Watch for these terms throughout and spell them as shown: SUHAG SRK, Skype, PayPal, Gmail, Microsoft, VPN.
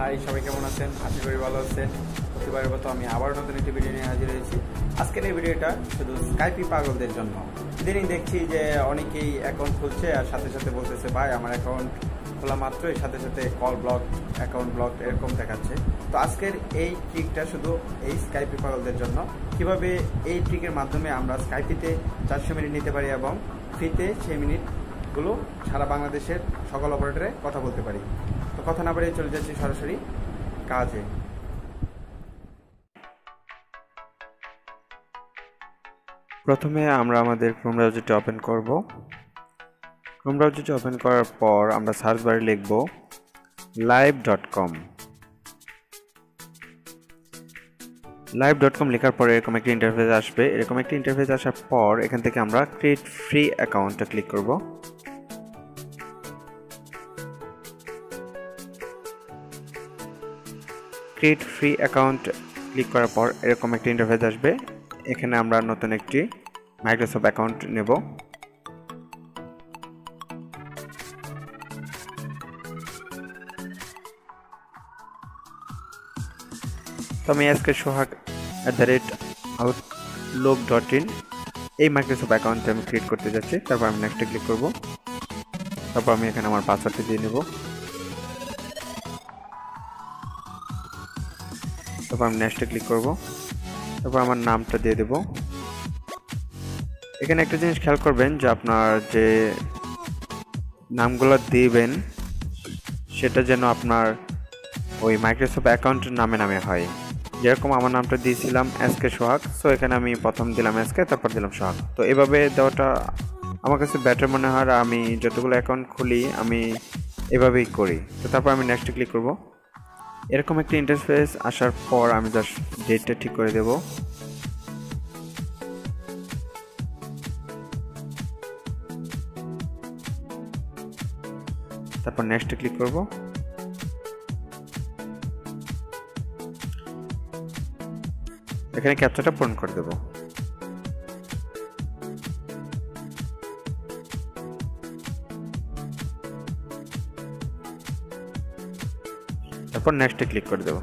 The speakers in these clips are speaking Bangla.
হাই সবাই কেমন আছেন? আশা করি ভালো আছেন। প্রতিবারের মতো আমি আবার নতুন একটি ভিডিও নিয়ে হাজির হয়েছি। আজকের এই ভিডিওটা শুধু স্কাইপি পাগলদের জন্য। ইদানিং দেখছি যে অনেকেই অ্যাকাউন্ট খুলছে আর সাথে সাথে বলতেছে, ভাই আমার অ্যাকাউন্ট খোলা মাত্রই সাথে সাথে কল ব্লক, অ্যাকাউন্ট ব্লক, এরকম দেখাচ্ছে। তো আজকের এই ট্রিকটা শুধু এই স্কাইপি পাগলদের জন্য। কিভাবে এই ট্রিকের মাধ্যমে আমরা স্কাইপিতে 400 মিনিট নিতে পারি এবং ফ্রিতে 6 মিনিটগুলো সারা বাংলাদেশের সকল অপারেটরে কথা বলতে পারি। তো কথা না বাড়িয়ে চলে যাচ্ছি সরাসরি কাজে। প্রথমে আমরা আমাদের ক্রোম ব্রাউজারটি ওপেন করব। ক্রোম ব্রাউজারটি ওপেন করার পর আমরা সার্চ বারে লিখব live.com। live.com লেখার পরে এরকম একটা ইন্টারফেস আসবে। এরকম একটা ইন্টারফেস আসার পর এখান থেকে আমরা ক্রিয়েট ফ্রি অ্যাকাউন্টটা ক্লিক করব। ক্রিয়েট ফ্রি অ্যাকাউন্ট ক্লিক করার পর এরকম একটা ইন্টারফেস আসবে। এখানে আমরা নতুন একটি মাইক্রোসফট অ্যাকাউন্ট নেব। তো আমি আজকে sohag@outlook.in এই মাইক্রোসফট অ্যাকাউন্টটা আমি ক্রিয়েট করতে যাচ্ছি। তারপর আমি নেক্সটে ক্লিক করব। তারপর আমি এখানে আমার পাসওয়ার্ডটি দিয়ে নেব। তারপর আমি নেক্সটে ক্লিক করব। তারপর আমার নামটা দিয়ে দেব। এখানে একটা জিনিস খেয়াল করবেন যে আপনার যে নামগুলো দিবেন সেটা যেন আপনার ওই মাইক্রোসফট অ্যাকাউন্টের নামে হয়। যেরকম আমার নামটা দিয়েছিলাম এসকে সোহাগ, সো এখানে আমি প্রথম দিলাম এসকে, তারপর দিলাম সোহাগ। তো এভাবে দেওয়াটা আমার কাছে বেটার মনে হয়। আমি যতগুলো অ্যাকাউন্ট খুলি আমি এভাবেই করি। তো তারপর আমি নেক্সটে ক্লিক করব। এরকম একটা ইন্টারফেস আসার পর আমি জাস্ট ডেটটা ঠিক করে দেব। তারপর নেক্সটে ক্লিক করব। এখানে ক্যাপচাটা পূরণ করে দেব। তারপর নেক্সটে ক্লিক করে দেব।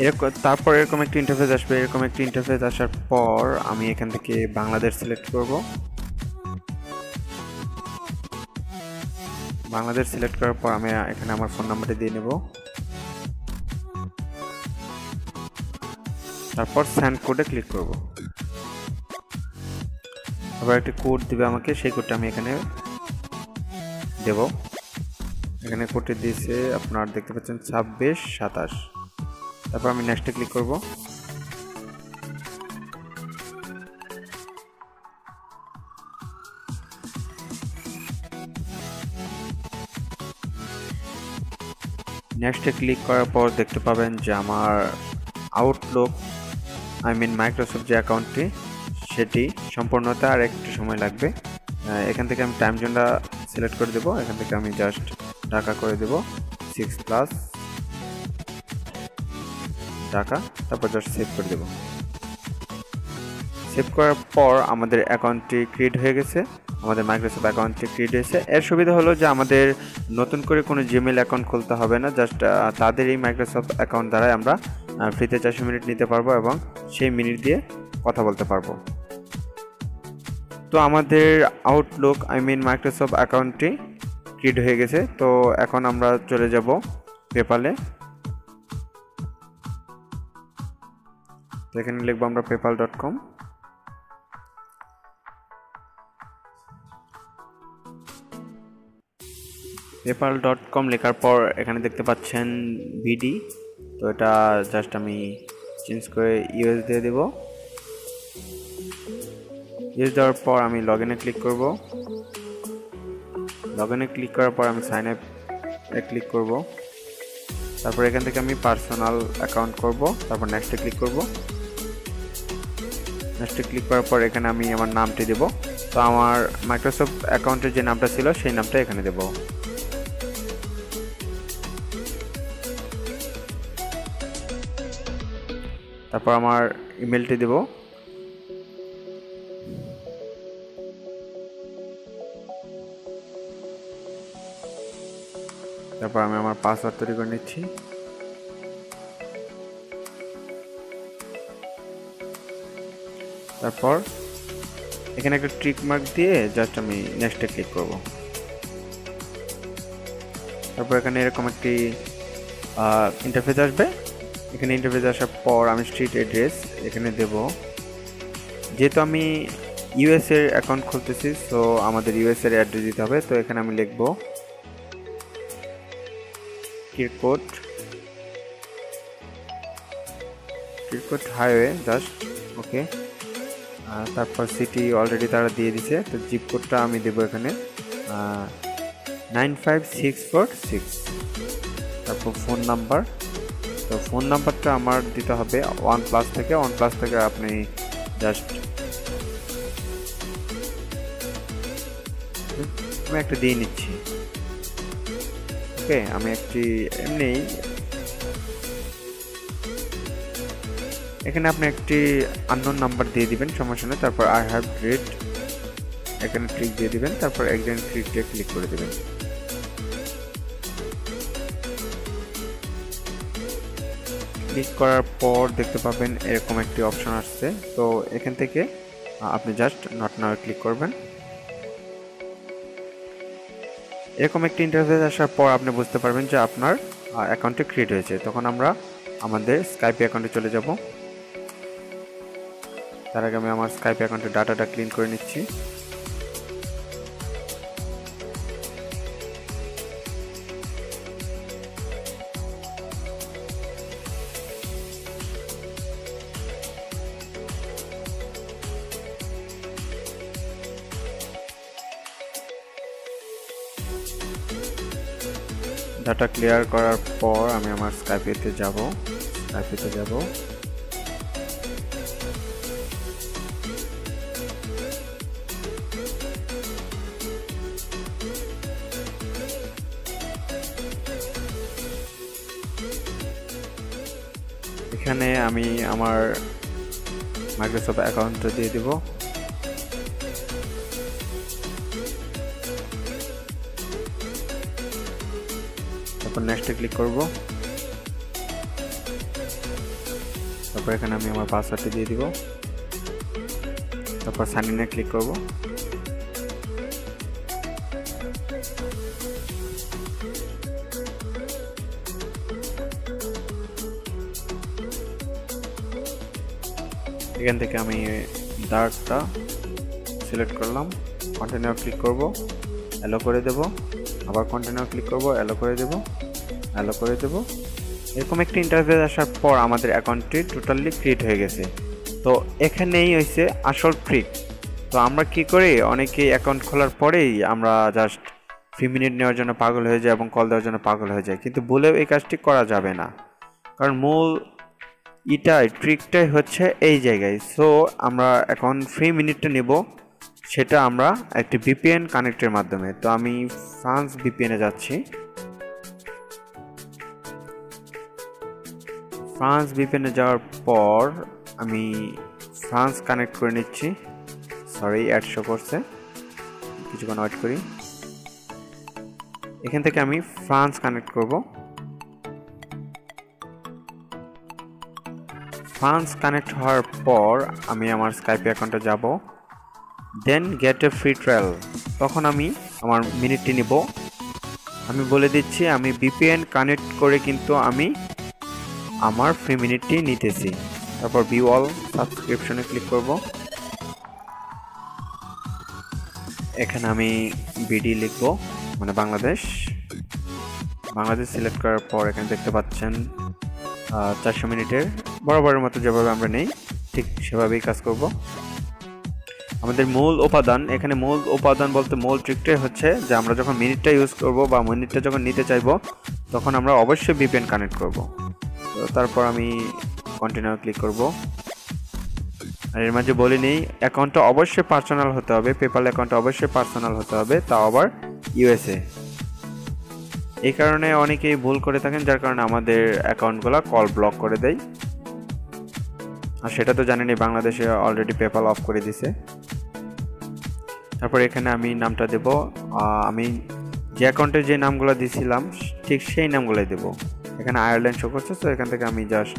এরকম তারপর এরকম একটা ইন্টারফেস আসবে। এরকম একটা ইন্টারফেস আসার পর আমি এখান থেকে বাংলাদেশ সিলেক্ট করব। বাংলাদেশ সিলেক্ট করার পর আমি এখানে আমার ফোন নাম্বারটা দিয়ে নেব। তারপর সেন্ড কোডে ক্লিক করব। আবার একটা কোড দেবে আমাকে, সেই কোডটা আমি এখানে দেব। এখানে কোডটি দিয়েছে আপনার দেখতে পাচ্ছেন 2627। তারপর আমি নেক্সটে ক্লিক করব। নেক্সটে ক্লিক করার পর দেখতে পাবেন যে আমার আউটলুক মাইক্রোসফট যে অ্যাকাউন্টটি সেটি সম্পূর্ণতা আর একটু সময় লাগবে। এখান থেকে আমি টাইম জোনটা সিলেক্ট করে দেব। এখান থেকে আমি জাস্ট ঢাকা করে দেব, 6+ ঢাকা। তারপর জাস্ট সেভ করে দেব। সেভ করার পর আমাদের অ্যাকাউন্টটি ক্রিয়েট হয়ে গেছে। আমাদের মাইক্রোসফট অ্যাকাউন্টটি ক্রিয়েট হয়েছে। এর সুবিধা হলো যে আমাদের নতুন করে কোনো জিমেল অ্যাকাউন্ট খুলতে হবে না। জাস্ট তাদের এই মাইক্রোসফট অ্যাকাউন্ট দ্বারাই আমরা ফ্রিতে 400 মিনিট নিতে পারবো এবং সেই মিনিট দিয়ে কথা বলতে পারবো। তো আমাদের আউটলুক মাইক্রোসফট অ্যাকাউন্টটি ক্রিয়েট হয়ে গেছে। তো এখন আমরা চলে যাব পেপালে। এখানে লিখবো আমরা paypal.com। paypal.com লেখার পর এখানে দেখতে পাচ্ছেন ভিডি। তো এটা জাস্ট আমি চেঞ্জ করে ইউএস দিয়ে দেব। ইউএস দেওয়ার পর আমি লগ ইনে ক্লিক করব। লগ ইনে ক্লিক করার পর আমি সাইন আপ এ ক্লিক করব। তারপর এখান থেকে আমি পার্সোনাল অ্যাকাউন্ট করব। তারপর নেক্সটে ক্লিক করব। নেক্সটে ক্লিক করার পর এখানে আমি আমার নামটি দেব। তো আমার মাইক্রোসফট অ্যাকাউন্টের যে নামটা ছিল সেই নামটা এখানে দেব। তারপর আমার ইমেলটি দেব। তারপর আমি আমার পাসওয়ার্ড তৈরি করে নিচ্ছি। তারপর এখানে একটা ট্রিক মার্ক দিয়ে জাস্ট আমি নেক্সটে ক্লিক করব। তারপর এখানে এরকম একটি ইন্টারফেস আসবে। এখানে ইন্টারফেস আসার পর আমি স্ট্রিট অ্যাড্রেস এখানে দেব। যেহেতু আমি ইউএস এর অ্যাকাউন্ট খুলতেছি, সো আমাদের ইউএস এর অ্যাড্রেস দিতে হবে। তো এখানে আমি লিখব কিরকোট হাইওয়ে জাস্ট ওকে। তারপর সিটি অলরেডি তারা দিয়ে দিছে, তো জিপ কোডটা আমি দেবো এখানে 95646। তারপর ফোন নাম্বার, তো ফোন নাম্বারটা আমার দিতে হবে ওয়ান প্লাস থেকে আপনি জাস্ট আমি একটা দিয়ে নিচ্ছি। ওকে, আমি একটি এমনি এখানে আপনি একটি আননোন নাম্বার দিয়ে দিবেন, সমস্যা নেই। তারপর আই হ্যাভ রেড এখানে ক্লিক দিয়ে দিবেন। তারপর একজন ক্লিকটা ক্লিক করে দেবেন। ক্লিক করার পর দেখতে পাবেন এরকম একটি অপশন আসছে। তো এখান থেকে আপনি জাস্ট নট নাও ক্লিক করবেন। এরকম একটি ইন্টারফেস আসার পর আপনি বুঝতে পারবেন যে আপনার অ্যাকাউন্টটি ক্রিয়েট হয়েছে। তখন আমরা আমাদের স্কাইপ অ্যাকাউন্টে চলে যাব। তার আগে আমি আমার স্কাইপ অ্যাকাউন্টে ডাটাটা ক্লিন করে নিচ্ছি। ডাটা ক্লিয়ার করার পর আমি আমার স্কাইপেতে যাব। এখানে আমি আমার মাইক্রোসফট অ্যাকাউন্টটা দিয়ে দেব। তারপর নেক্সটে ক্লিক করব। তারপর এখানে আমি আমার পাসওয়ার্ডটি দিয়ে দিব। তারপর সাইন ইনে ক্লিক করব। এখান থেকে আমি ডার্কটা সিলেক্ট করলাম, কন্টিনিউ ক্লিক করব, অ্যালো করে দেব। আবার কন্টিনিউ ক্লিক করব, অ্যালো করে দেব। এরকম একটা ইন্টারফেস আসার পর আমাদের অ্যাকাউন্টটি টোটালি ক্রিয়েট হয়ে গেছে। তো এখানেই হয়েছে আসল ট্রিক। তো আমরা কি করি, অনেকেই অ্যাকাউন্ট খোলার পরেই আমরা জাস্ট 3 মিনিট নেওয়ার জন্য পাগল হয়ে যায় এবং কল দেওয়ার জন্য পাগল হয়ে যায়, কিন্তু বলেও এই কাজটি করা যাবে না, কারণ মূল ট্রিকটাই হচ্ছে এই জায়গায়। সো আমরা এখন 3 মিনিটটা নেব, সেটা আমরা একটি VPN কানেক্টের মাধ্যমে। তো আমি ফ্রান্স VPN এ যাচ্ছি। ফ্রান্স VPN এ যাওয়ার পর আমি ফ্রান্স কানেক্ট করে নিচ্ছি। সরি, অ্যাড শো করছে, কিছুক্ষণ ওয়েট করি। এখান থেকে আমি ফ্রান্স কানেক্ট করব। ফ্রান্স কানেক্ট হওয়ার পর আমি আমার স্কাইপ অ্যাকাউন্টে যাব, then get a free trial. তখন আমি আমার মিনিটটি নিব। আমি বলে দিচ্ছি, আমি VPN কানেক্ট করে কিন্তু আমি আমার ফ্রি মিনিটটি নিতেছি। তারপর ভিউ অল সাবস্ক্রিপশনে ক্লিক করব। এখানে আমি বিডি লিখব, মানে বাংলাদেশ সিলেক্ট করার পর এখানে দেখতে পাচ্ছেন 400 মিনিটের বরাবরের মতো যেভাবে আমরা নেই ঠিক সেভাবেই কাজ করব। আমাদের মূল উপাদান, এখানে মূল উপাদান বলতে মূল ট্রিকটাই হচ্ছে যে আমরা যখন মিনিটটা ইউজ করব বা মিনিটটা যখন নিতে চাইব, তখন আমরা অবশ্যই VPN কানেক্ট করব। তো তারপর আমি কন্টিনিউ ক্লিক করব। আর এর মাঝে বলে নেই, অ্যাকাউন্টটা অবশ্যই পার্সোনাল হতে হবে, PayPal অ্যাকাউন্টটা অবশ্যই পার্সোনাল হতে হবে, তাও আবার USA। এই কারণে অনেকেই ভুল করে থাকেন, যার কারণে আমাদের অ্যাকাউন্টগুলো কল ব্লক করে দেয়। আর সেটা তো জানেনি, বাংলাদেশে অলরেডি PayPal অফ করে দিছে। তারপর এখানে আমি নামটা দেব, আমি যে অ্যাকাউন্টে যে নামগুলো দিয়েছিলাম ঠিক সেই নামগুলোই দেব। এখানে আয়ারল্যান্ড শো করছে, তো এখান থেকে আমি জাস্ট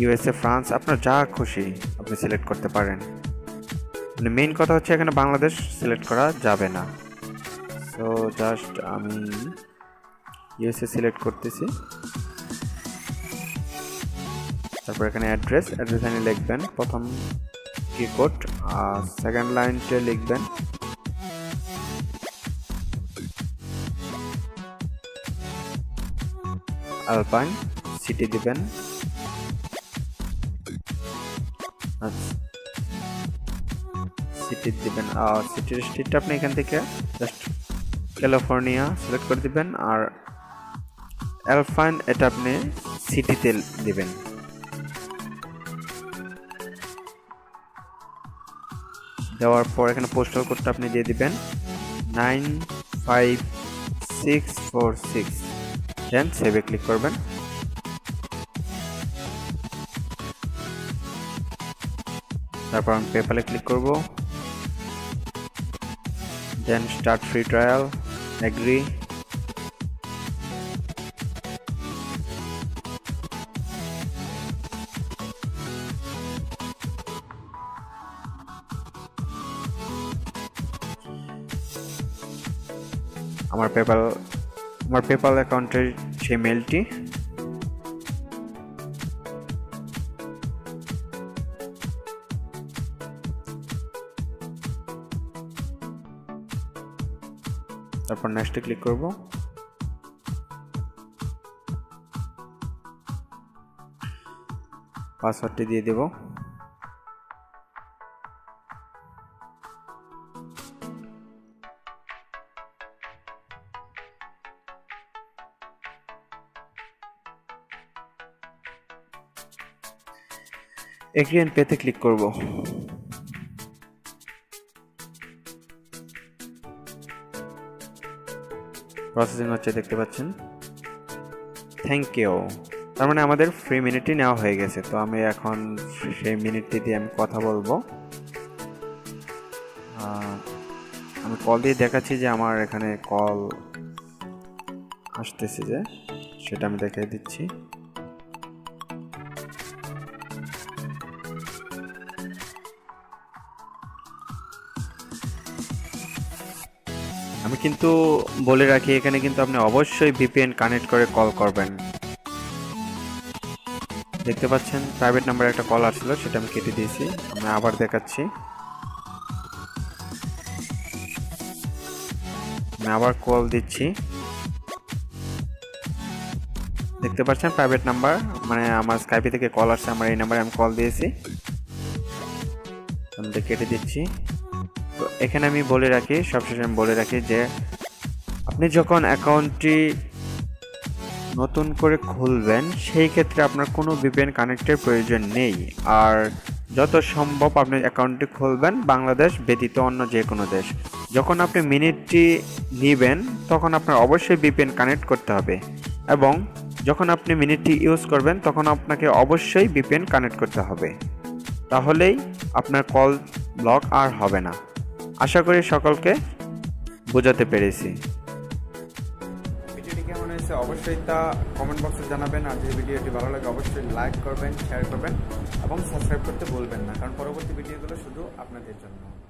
ইউএসএ, ফ্রান্স, আপনার যা খুশি আপনি সিলেক্ট করতে পারেন। মানে মেইন কথা হচ্ছে এখানে বাংলাদেশ সিলেক্ট করা যাবে না। তো জাস্ট আমি ইউএসএ সিলেক্ট করতেছি, তারপর এখানে অ্যাড্রেস, অ্যাড্রেসে লিখবেন প্রথম কি কোড আর সেকেন্ড লাইনটা লিখবেন, আলপাইন সিটি দিবেন। আচ্ছা, সিটি দিবেন, আর সিটির স্টেটটা আপনি এখান থেকে জাস্ট ক্যালিফোর্নিয়া সিলেক্ট করে দিবেন, আর আলপাইন এটা আপনি সিটিতে দিবেন। দেওয়ার পর এখানে পোস্টাল কোডটা আপনি দিয়ে দিবেন 95646, দেন সেভে ক্লিক করবেন। তারপর আমি পেপ্যালে ক্লিক করব, then start free trial, agree. আমার পেপ্যাল অ্যাকাউন্টের সেই মেলটি তারপর নেক্সটে ক্লিক করব। পাসওয়ার্ডটি দিয়ে দেব। এগ্রি এন্ড পেতে ক্লিক করব। প্রসেসিং হচ্ছে, দেখতে পাচ্ছেন। থ্যাংক ইউ, তার মানে আমাদের ফ্রি মিনিটটি নেওয়া হয়ে গেছে। তো আমি এখন সেই মিনিটটি দিয়ে আমি কথা বলবো। আমি কল দিয়ে দেখাচ্ছি যে আমার এখানে কল আসতেছে, যে সেটা আমি দেখিয়ে দিচ্ছি। আমি কিন্তু বলে রাখি, এখানে কিন্তু আপনি অবশ্যই ভিপিএন কানেক্ট করে কল করবেন। দেখতে পাচ্ছেন প্রাইভেট নাম্বারে একটা কল আসছিল, সেটা আমি কেটে দিয়েছি। আমি আবার দেখাচ্ছি, আমি আবার কল দিচ্ছি। দেখতে পাচ্ছেন প্রাইভেট নাম্বার, মানে আমার স্কাইপি থেকে কল আসছে, আমার এই নাম্বারে আমি কল দিয়েছি। আমি কেটে দিচ্ছি। তো এখানে আমি বলে রাখি, সবশেষে আমি বলে রাখি যে আপনি যখন অ্যাকাউন্টটি নতুন করে খুলবেন, সেই ক্ষেত্রে আপনার কোনো ভিপিএন কানেক্টের প্রয়োজন নেই। আর যত সম্ভব আপনি অ্যাকাউন্টটি খুলবেন বাংলাদেশ ব্যতীত অন্য যে কোনো দেশ। যখন আপনি মিনিটটি নেবেন তখন আপনার অবশ্যই ভিপিএন কানেক্ট করতে হবে, এবং যখন আপনি মিনিটটি ইউজ করবেন তখন আপনাকে অবশ্যই ভিপিএন কানেক্ট করতে হবে। তাহলেই আপনার কল ব্লক আর হবে না। আশা করি সকলকে বোঝাতে পেরেছি। ভিডিওটি কেমন হয়েছে অবশ্যই তা কমেন্ট বক্সে জানাবেন, আর যদি ভিডিওটি ভালো লাগে অবশ্যই লাইক করবেন, শেয়ার করবেন এবং সাবস্ক্রাইব করতে ভুলবেন না, কারণ পরবর্তী ভিডিওগুলো শুধু আপনাদের জন্য।